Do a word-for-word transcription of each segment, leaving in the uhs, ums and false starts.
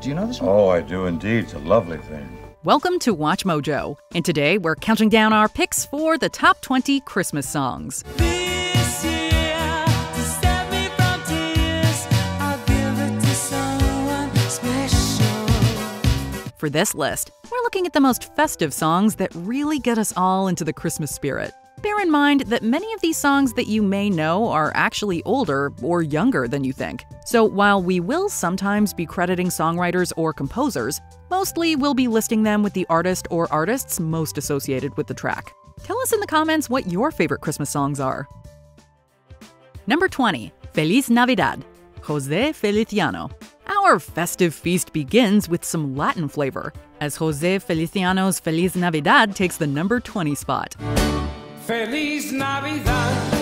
Do you know this one? Oh, I do indeed. It's a lovely thing. Welcome to WatchMojo, and today we're counting down our picks for the top twenty Christmas songs. This year, to save me from tears, I'll give it to someone special. For this list, we're looking at the most festive songs that really get us all into the Christmas spirit. Bear in mind that many of these songs that you may know are actually older or younger than you think. So while we will sometimes be crediting songwriters or composers, mostly we'll be listing them with the artist or artists most associated with the track. Tell us in the comments what your favorite Christmas songs are. Number twenty. Feliz Navidad, José Feliciano. Our festive feast begins with some Latin flavor, as José Feliciano's Feliz Navidad takes the number twenty spot. Feliz Navidad,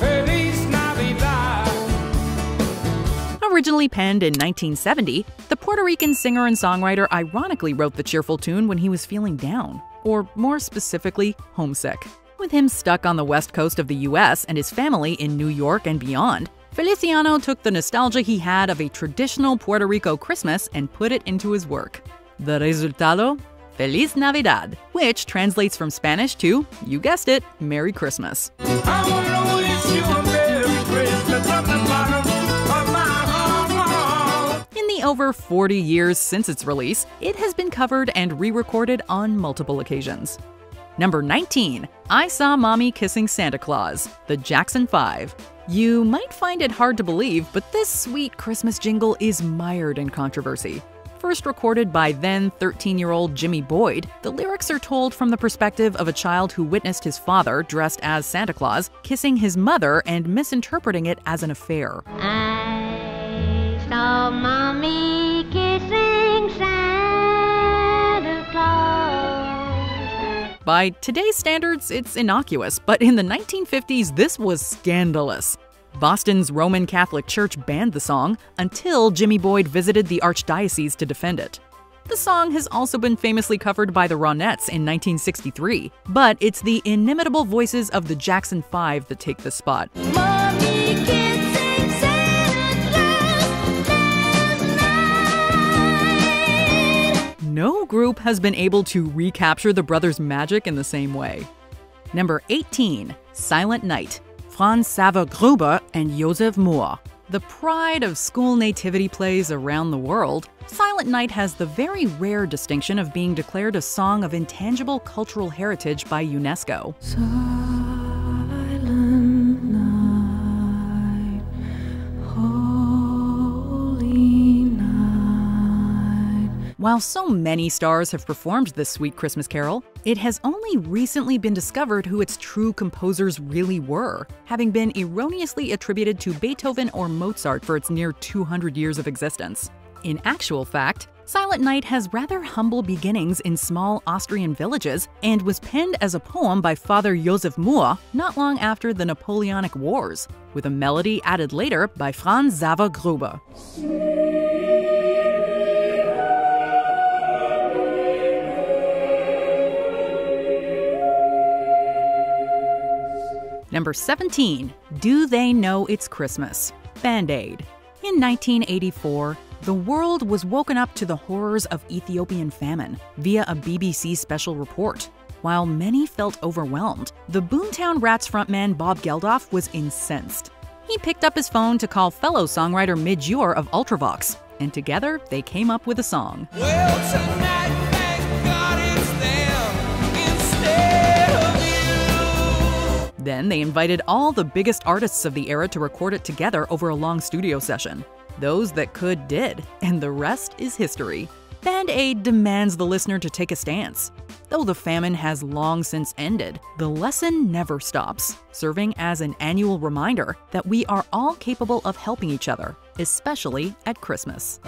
Feliz Navidad. Originally penned in nineteen seventy, the Puerto Rican singer and songwriter ironically wrote the cheerful tune when he was feeling down, or more specifically, homesick. With him stuck on the west coast of the U S and his family in New York and beyond, Feliciano took the nostalgia he had of a traditional Puerto Rico Christmas and put it into his work. The resultado? Feliz Navidad, which translates from Spanish to, you guessed it, Merry Christmas. I wanna wish you a Merry Christmas from the bottom of my heart. In the over forty years since its release, it has been covered and re-recorded on multiple occasions. Number nineteen, I Saw Mommy Kissing Santa Claus, the Jackson Five. You might find it hard to believe, but this sweet Christmas jingle is mired in controversy. First recorded by then thirteen-year-old Jimmy Boyd, the lyrics are told from the perspective of a child who witnessed his father, dressed as Santa Claus, kissing his mother and misinterpreting it as an affair. I saw Mommy kissing Santa Claus. By today's standards, it's innocuous, but in the nineteen fifties, this was scandalous. Boston's Roman Catholic Church banned the song until Jimmy Boyd visited the Archdiocese to defend it. The song has also been famously covered by the Ronettes in nineteen sixty-three, but it's the inimitable voices of the Jackson Five that take the spot. Mommy kissing Santa Claus last night. No group has been able to recapture the brothers' magic in the same way. Number eighteen, Silent Night, Franz Xaver Gruber and Josef Mohr. The pride of school nativity plays around the world, Silent Night has the very rare distinction of being declared a song of intangible cultural heritage by UNESCO. Silent night, holy night. While so many stars have performed this sweet Christmas carol, it has only recently been discovered who its true composers really were, having been erroneously attributed to Beethoven or Mozart for its near two hundred years of existence. In actual fact, Silent Night has rather humble beginnings in small Austrian villages and was penned as a poem by Father Josef Mohr not long after the Napoleonic Wars, with a melody added later by Franz Xaver Gruber. Number seventeen, Do They Know It's Christmas? Band-Aid. In nineteen eighty-four, the world was woken up to the horrors of Ethiopian famine via a B B C special report. While many felt overwhelmed, the Boomtown Rats frontman Bob Geldof was incensed. He picked up his phone to call fellow songwriter Midge Ure of Ultravox, and together they came up with a song. Well, tonight. Then they invited all the biggest artists of the era to record it together over a long studio session. Those that could did, and the rest is history. Band-Aid demands the listener to take a stance. Though the famine has long since ended, the lesson never stops, serving as an annual reminder that we are all capable of helping each other, especially at Christmas.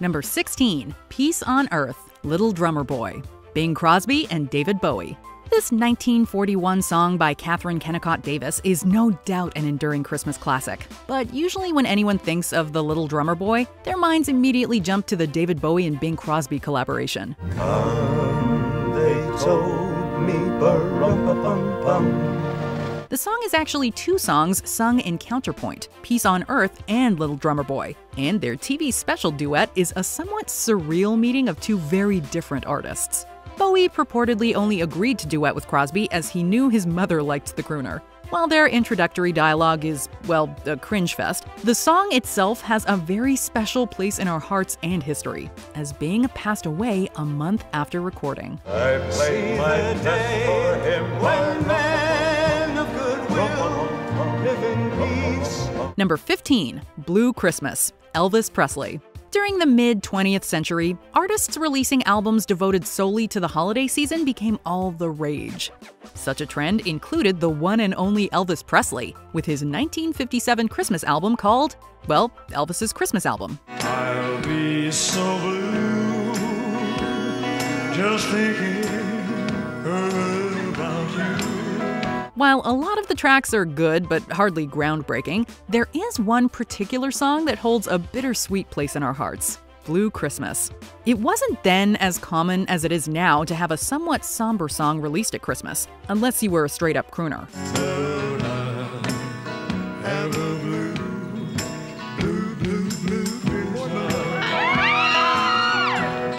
Number sixteen, Peace on Earth, Little Drummer Boy, Bing Crosby and David Bowie. This nineteen forty-one song by Katherine Kennicott Davis is no doubt an enduring Christmas classic, but usually when anyone thinks of the Little Drummer Boy, their minds immediately jump to the David Bowie and Bing Crosby collaboration. Come, they told me, ba-rum-pa-pum-pum. The song is actually two songs sung in counterpoint, Peace on Earth and Little Drummer Boy, and their T V special duet is a somewhat surreal meeting of two very different artists. Bowie purportedly only agreed to duet with Crosby as he knew his mother liked the crooner. While their introductory dialogue is, well, a cringe fest, the song itself has a very special place in our hearts and history, as Bing passed away a month after recording. I played my day for him, one man of goodwill, live in peace. Number fifteen, Blue Christmas, Elvis Presley. During the mid twentieth century, artists releasing albums devoted solely to the holiday season became all the rage. Such a trend included the one and only Elvis Presley, with his nineteen fifty-seven Christmas album called, well, Elvis's Christmas Album. I'll be so blue, just thinking about you. While a lot of the tracks are good but hardly groundbreaking, there is one particular song that holds a bittersweet place in our hearts, Blue Christmas. It wasn't then as common as it is now to have a somewhat somber song released at Christmas, unless you were a straight-up crooner.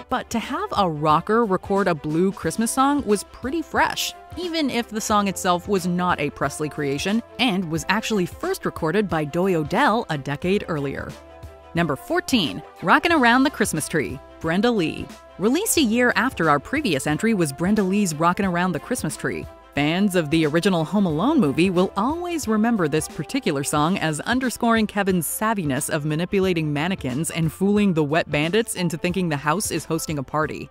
But to have a rocker record a Blue Christmas song was pretty fresh, even if the song itself was not a Presley creation and was actually first recorded by Doy O'Dell a decade earlier. Number fourteen, Rockin' Around the Christmas Tree, Brenda Lee. Released a year after our previous entry was Brenda Lee's Rockin' Around the Christmas Tree. Fans of the original Home Alone movie will always remember this particular song as underscoring Kevin's savviness of manipulating mannequins and fooling the wet bandits into thinking the house is hosting a party.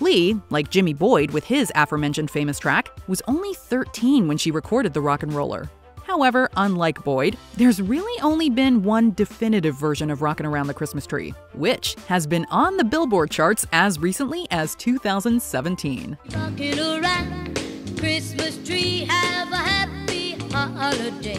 Lee, like Jimmy Boyd with his aforementioned famous track, was only thirteen when she recorded the rock and roller. However, unlike Boyd, there's really only been one definitive version of Rockin' Around the Christmas Tree, which has been on the Billboard charts as recently as two thousand seventeen. Rockin' around Christmas tree, have a happy holiday.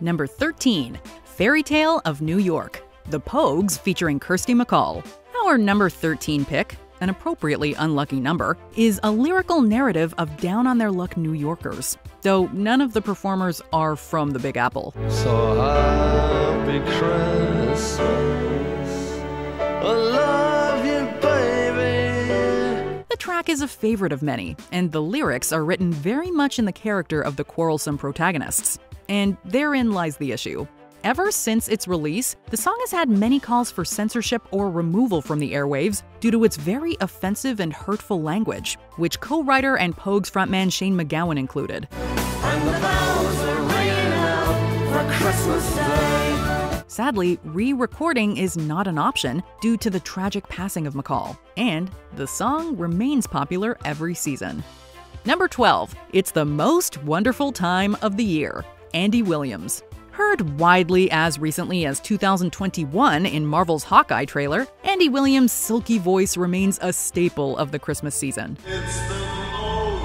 Number thirteen, Fairy Tale of New York, The Pogues featuring Kirsty McCall. Our number thirteen pick, an appropriately unlucky number, is a lyrical narrative of down-on-their-luck New Yorkers, though none of the performers are from the Big Apple. So happy Christmas, I love you, baby. The track is a favorite of many, and the lyrics are written very much in the character of the quarrelsome protagonists. And therein lies the issue. Ever since its release, the song has had many calls for censorship or removal from the airwaves due to its very offensive and hurtful language, which co-writer and Pogues frontman Shane McGowan included. And the bells are ringing out for Christmas Day. Sadly, re-recording is not an option due to the tragic passing of McCall, and the song remains popular every season. Number twelve, It's the Most Wonderful Time of the Year, Andy Williams. Heard widely as recently as two thousand twenty-one in Marvel's Hawkeye trailer, Andy Williams' silky voice remains a staple of the Christmas season. It's the most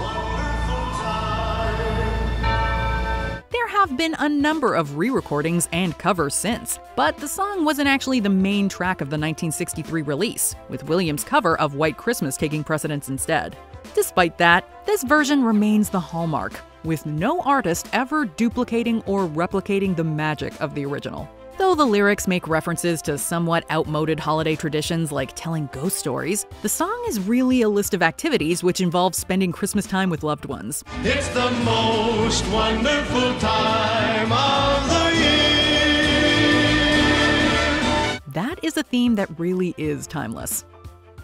wonderful time. There have been a number of re-recordings and covers since, but the song wasn't actually the main track of the nineteen sixty-three release, with Williams' cover of White Christmas taking precedence instead. Despite that, this version remains the hallmark, with no artist ever duplicating or replicating the magic of the original. Though the lyrics make references to somewhat outmoded holiday traditions like telling ghost stories, the song is really a list of activities which involve spending Christmas time with loved ones. It's the most wonderful time of the year. That is a theme that really is timeless.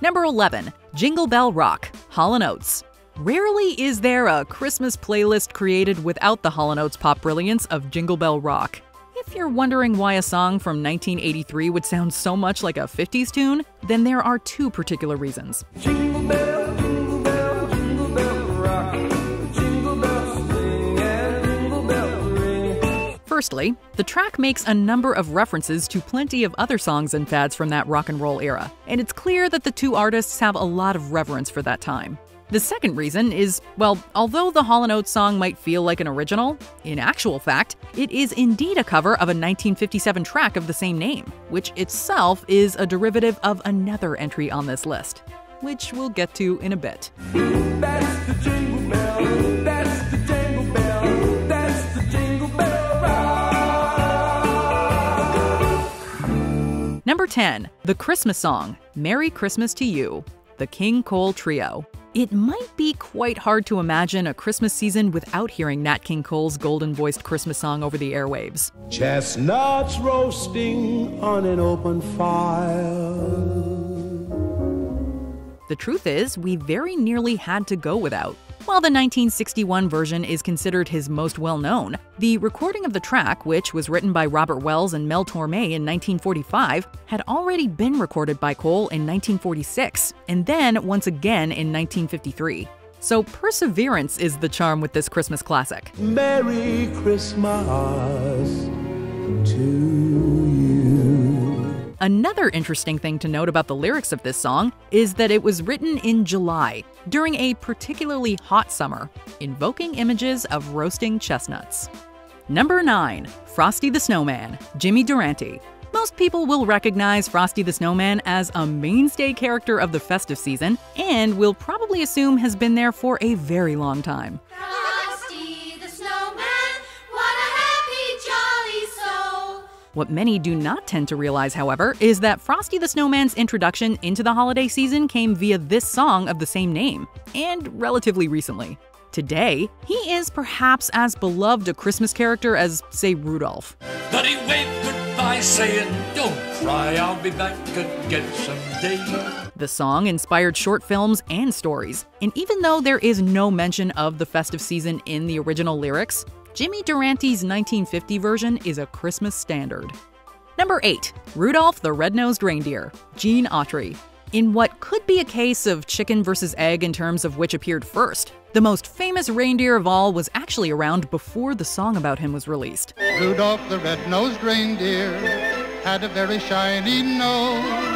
Number eleven, Jingle Bell Rock, Hall and Oates. Rarely is there a Christmas playlist created without the Hall and Oates pop brilliance of Jingle Bell Rock. If you're wondering why a song from nineteen eighty-three would sound so much like a fifties tune, then there are two particular reasons. Jingle bell, jingle bell, jingle bell rock. Jingle bells ring and jingle bells ring. Firstly, the track makes a number of references to plenty of other songs and fads from that rock and roll era, and it's clear that the two artists have a lot of reverence for that time. The second reason is, well, although the Hall and Oates song might feel like an original, in actual fact, it is indeed a cover of a nineteen fifty-seven track of the same name, which itself is a derivative of another entry on this list, which we'll get to in a bit. That's the jingle bell. That's the jingle bell. That's the jingle bell ride. Number ten, the Christmas song, Merry Christmas to You, the King Cole Trio. It might be quite hard to imagine a Christmas season without hearing Nat King Cole's golden-voiced Christmas song over the airwaves. Chestnuts roasting on an open fire. The truth is, we very nearly had to go without. While the nineteen sixty-one version is considered his most well-known, the recording of the track, which was written by Robert Wells and Mel Torme in nineteen forty-five, had already been recorded by Cole in nineteen forty-six, and then once again in nineteen fifty-three. So perseverance is the charm with this Christmas classic. Merry Christmas to you. Another interesting thing to note about the lyrics of this song is that it was written in July, during a particularly hot summer, invoking images of roasting chestnuts. Number nine, Frosty the Snowman, Jimmy Durante. Most people will recognize Frosty the Snowman as a mainstay character of the festive season and will probably assume has been there for a very long time. Frosty the Snowman, what a happy, jolly soul. What many do not tend to realize, however, is that Frosty the Snowman's introduction into the holiday season came via this song of the same name, and relatively recently. Today, he is perhaps as beloved a Christmas character as, say, Rudolph. But he waved goodbye saying, "Don't cry, I'll be back again someday." The song inspired short films and stories, and even though there is no mention of the festive season in the original lyrics, Jimmy Durante's nineteen fifty version is a Christmas standard. Number eight, Rudolph the Red-Nosed Reindeer, Gene Autry. In what could be a case of chicken versus egg in terms of which appeared first, the most famous reindeer of all was actually around before the song about him was released. Rudolph the Red-Nosed Reindeer had a very shiny nose.